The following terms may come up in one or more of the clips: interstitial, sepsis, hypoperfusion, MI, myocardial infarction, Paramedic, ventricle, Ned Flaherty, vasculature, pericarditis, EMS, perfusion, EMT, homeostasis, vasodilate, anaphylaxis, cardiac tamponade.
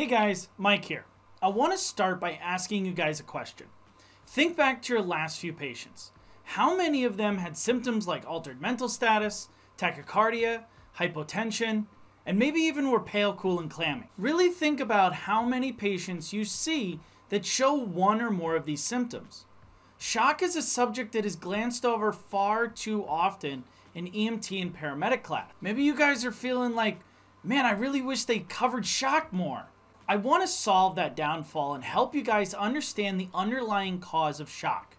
Hey guys, Mike here. I want to start by asking you guys a question. Think back to your last few patients. How many of them had symptoms like altered mental status, tachycardia, hypotension, and maybe even were pale, cool, and clammy? Really think about how many patients you see that show one or more of these symptoms. Shock is a subject that is glanced over far too often in EMT and paramedic class. Maybe you guys are feeling like, man, I really wish they covered shock more. I want to solve that downfall and help you guys understand the underlying cause of shock.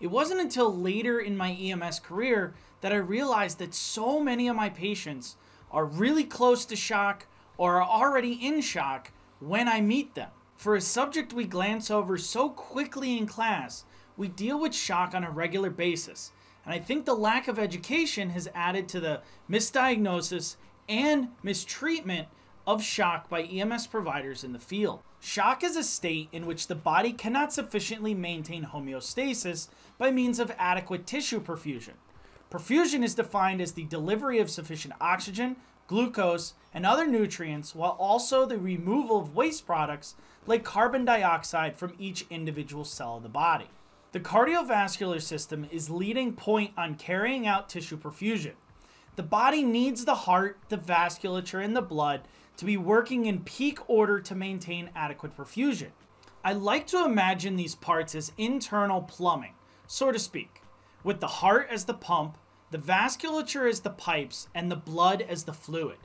It wasn't until later in my EMS career that I realized that so many of my patients are really close to shock or are already in shock when I meet them. For a subject we glance over so quickly in class, we deal with shock on a regular basis. And I think the lack of education has added to the misdiagnosis and mistreatment of shock by EMS providers in the field. Shock is a state in which the body cannot sufficiently maintain homeostasis by means of adequate tissue perfusion. Perfusion is defined as the delivery of sufficient oxygen, glucose, and other nutrients, while also the removal of waste products like carbon dioxide from each individual cell of the body. The cardiovascular system is leading point on carrying out tissue perfusion. The body needs the heart, the vasculature, and the blood to be working in peak order to maintain adequate perfusion. I like to imagine these parts as internal plumbing, so to speak, with the heart as the pump, the vasculature as the pipes, and the blood as the fluid.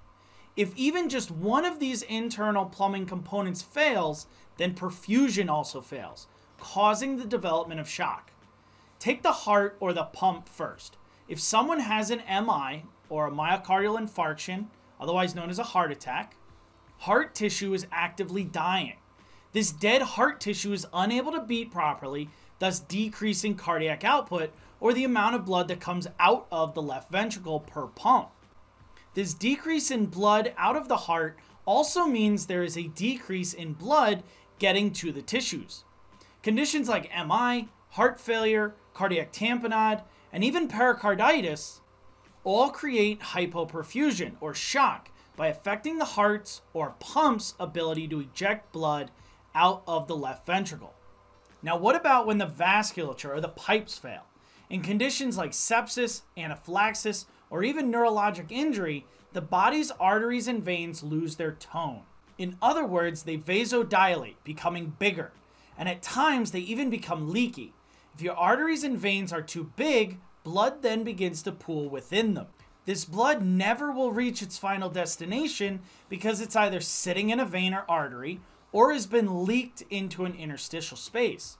If even just one of these internal plumbing components fails, then perfusion also fails, causing the development of shock. Take the heart or the pump first. If someone has an MI, or a myocardial infarction, otherwise known as a heart attack, heart tissue is actively dying. This dead heart tissue is unable to beat properly, thus decreasing cardiac output, or the amount of blood that comes out of the left ventricle per pump. This decrease in blood out of the heart also means there is a decrease in blood getting to the tissues. Conditions like MI, heart failure, cardiac tamponade, and even pericarditis all create hypoperfusion or shock by affecting the heart's or pump's ability to eject blood out of the left ventricle. Now what about when the vasculature or the pipes fail? In conditions like sepsis, anaphylaxis, or even neurologic injury, the body's arteries and veins lose their tone. In other words, they vasodilate, becoming bigger, and at times they even become leaky. If your arteries and veins are too big, blood then begins to pool within them. This blood never will reach its final destination because it's either sitting in a vein or artery or has been leaked into an interstitial space.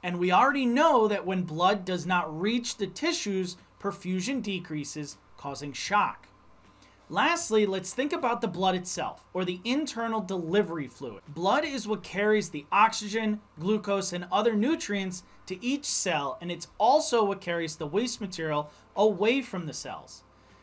And we already know that when blood does not reach the tissues, perfusion decreases, causing shock. Lastly, let's think about the blood itself, or the internal delivery fluid. Blood is what carries the oxygen, glucose, and other nutrients to each cell, and it's also what carries the waste material away from the cells.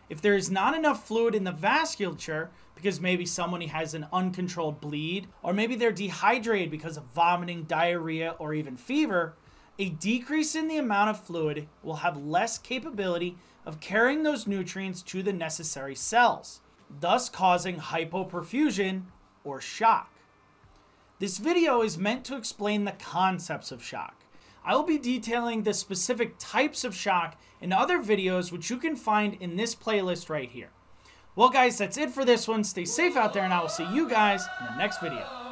If there is not enough fluid in the vasculature, because maybe someone has an uncontrolled bleed, or maybe they're dehydrated because of vomiting, diarrhea, or even fever, a decrease in the amount of fluid will have less capability of carrying those nutrients to the necessary cells, thus causing hypoperfusion or shock. This video is meant to explain the concepts of shock. I will be detailing the specific types of shock in other videos, which you can find in this playlist right here. Well guys, that's it for this one. Stay safe out there, and I will see you guys in the next video.